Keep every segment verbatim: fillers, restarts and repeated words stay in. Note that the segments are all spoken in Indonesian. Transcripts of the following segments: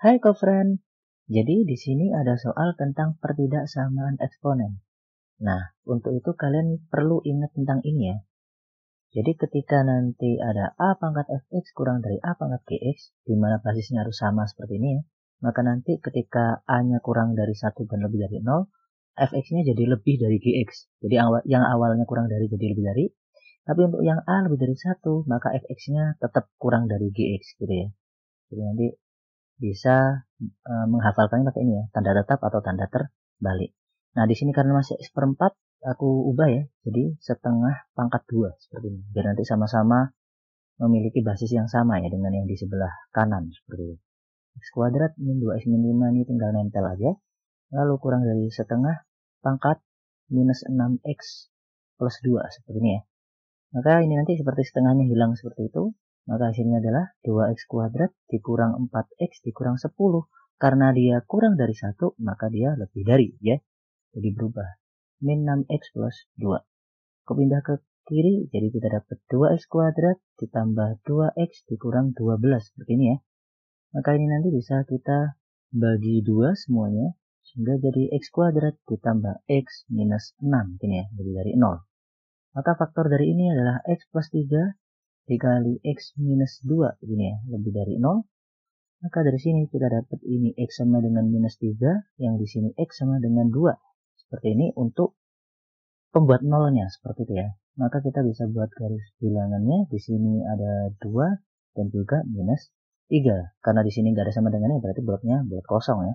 Hai co-friend. Jadi di sini ada soal tentang pertidaksamaan eksponen. Nah, untuk itu kalian perlu ingat tentang ini ya. Jadi ketika nanti ada A pangkat F X kurang dari A pangkat G X, di mana basisnya harus sama seperti ini ya, maka nanti ketika A-nya kurang dari satu dan lebih dari nol, F X-nya jadi lebih dari G X. Jadi yang awalnya kurang dari jadi lebih dari, tapi untuk yang A lebih dari satu, maka F X-nya tetap kurang dari G X gitu ya. Jadi nanti bisa e, menghafalkannya pakai ini ya, tanda tetap atau tanda terbalik. Nah, di sini karena masih seperempat, aku ubah ya, jadi setengah pangkat dua seperti ini. Biar nanti sama-sama memiliki basis yang sama ya dengan yang di sebelah kanan seperti itu. X kuadrat min dua x min lima ini tinggal nempel aja. Lalu kurang dari setengah pangkat minus enam x plus dua seperti ini ya. Maka ini nanti seperti setengahnya hilang seperti itu. Maka hasilnya adalah dua x kuadrat dikurang empat x dikurang sepuluh. Karena dia kurang dari satu, maka dia lebih dari ya. Jadi berubah. Min enam x plus dua. Aku pindah ke kiri, jadi kita dapat dua x kuadrat ditambah dua x dikurang dua belas seperti ini ya. Maka ini nanti bisa kita bagi dua semuanya. Sehingga jadi x kuadrat ditambah x minus enam. Ini ya, jadi dari nol. Maka faktor dari ini adalah x plus tiga dikali x minus dua, ini ya, lebih dari nol. Maka dari sini kita dapat ini x sama dengan minus tiga, yang di sini x sama dengan dua. Seperti ini untuk pembuat nolnya, seperti itu ya. Maka kita bisa buat garis bilangannya, di sini ada dua dan juga minus tiga. Karena di sini nggak ada sama dengannya, berarti bulatnya bulat kosong ya.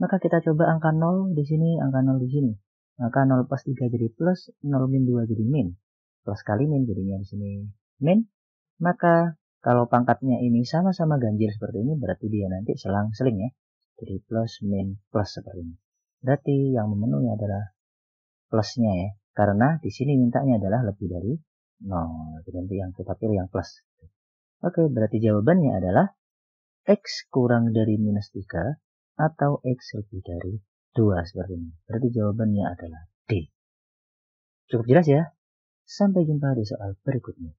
Maka kita coba angka nol di sini, angka nol di sini. Maka nol plus tiga jadi plus, nol min dua jadi min. Plus kali min jadinya di sini min. Maka kalau pangkatnya ini sama-sama ganjil seperti ini, berarti dia nanti selang-seling ya. Jadi plus, min, plus seperti ini. Berarti yang memenuhi adalah plusnya ya. Karena di sini mintanya adalah lebih dari nol. Jadi nanti yang kita pilih yang plus. Oke, berarti jawabannya adalah x kurang dari minus tiga atau x lebih dari dua seperti ini. Berarti jawabannya adalah D. Cukup jelas ya? Sampai jumpa di soal berikutnya.